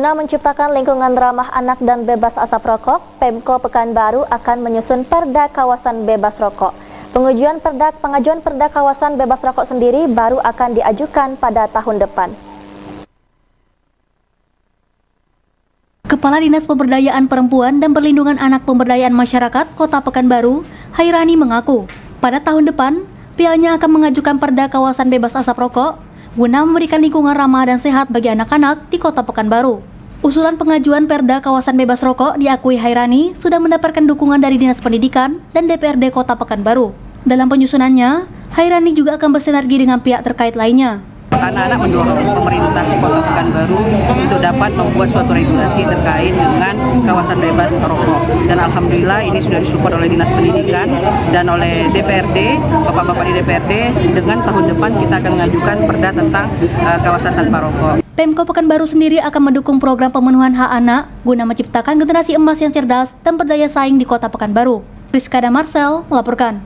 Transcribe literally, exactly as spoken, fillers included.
Guna menciptakan lingkungan ramah anak dan bebas asap rokok, Pemko Pekanbaru akan menyusun perda kawasan bebas rokok. Pengajuan perda, pengajuan perda kawasan bebas rokok sendiri baru akan diajukan pada tahun depan. Kepala Dinas Pemberdayaan Perempuan dan Perlindungan Anak Pemberdayaan Masyarakat Kota Pekanbaru, Chairani mengaku, pada tahun depan, pihaknya akan mengajukan perda kawasan bebas asap rokok guna memberikan lingkungan ramah dan sehat bagi anak-anak di Kota Pekanbaru. Usulan pengajuan perda kawasan bebas rokok diakui Chairani sudah mendapatkan dukungan dari Dinas Pendidikan dan D P R D Kota Pekanbaru. Dalam penyusunannya, Chairani juga akan bersinergi dengan pihak terkait lainnya. Anak-anak mendorong pemerintah Kota Pekanbaru untuk dapat membuat suatu regulasi terkait dengan kawasan bebas rokok. Dan alhamdulillah ini sudah disupport oleh Dinas Pendidikan dan oleh D P R D, Bapak-bapak di D P R D. Dengan tahun depan kita akan mengajukan perda tentang uh, kawasan tanpa rokok. Pemko Pekanbaru sendiri akan mendukung program pemenuhan hak anak guna menciptakan generasi emas yang cerdas dan berdaya saing di Kota Pekanbaru. Friska dan Marcel melaporkan.